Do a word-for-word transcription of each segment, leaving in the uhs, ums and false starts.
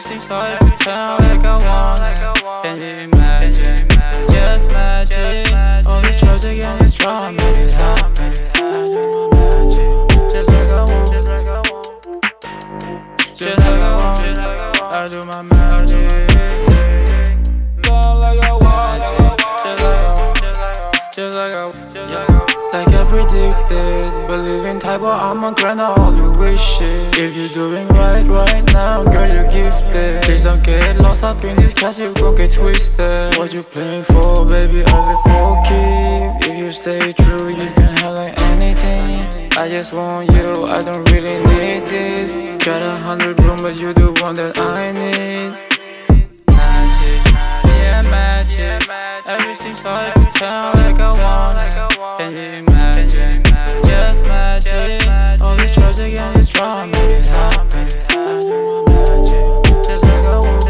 Everything started to turn out like I want it. Can you imagine? Just magic. All the trolls again is drama, made it happen. I do my magic, just like I want. Just like I want. I do my magic. Don't like I want it. Just like I want. Just like I want. Like I predicted, believe in type, but I'm a grand, I only wish it. If you're doing right right now, girl, you're gifted. Please don't get lost up in this cash, you go get twisted. What you playing for, baby, all it for keep. If you stay true, you can have like anything. I just want you, I don't really need this. Got a hundred room, but you're the one that I need. Magic, yeah, magic. Everything started to turn out like I want it. Can you imagine? Just magic. All these trolls again is drama, made it happen. I do my magic, just like I want.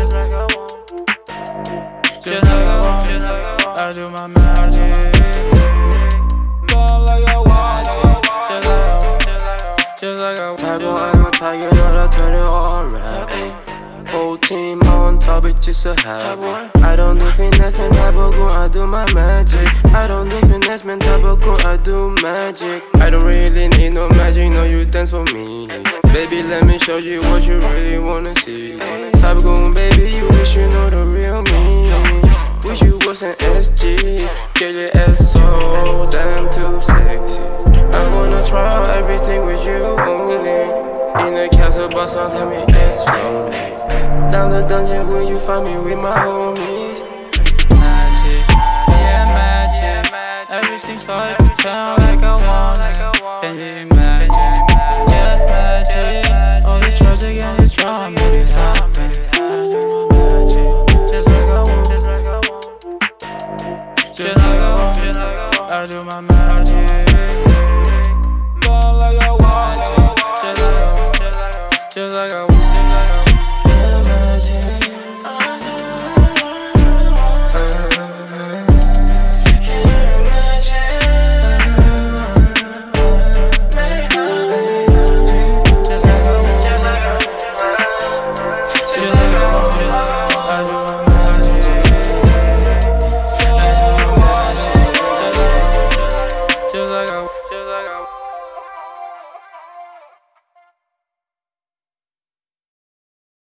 Just like I want. I do my magic. Don't like I want it. Just like I want. Just like I want. Type of I'm a tiger, not I turn it all right. Whole team on top, it's just a habit. I don't do finesse, man, type of girl, I do my magic. I don't do finesse, man, type of girl, I do magic. I don't really need no magic, no, you dance for me. Baby, let me show you what you really wanna see. Type of girl, baby, you wish you know the real me. Wish you was an S G, get your ass so damn too sexy. I wanna try out everything with you only. In the castle, but sometimes it gets lonely. Down the dungeon where you find me with my homies. Magic, yeah, magic. Everything started to turn out like I want. Can you imagine? Just magic. All these trolls again is drama, made it happen. I do my magic, just like I want. Just like I want. I do my magic.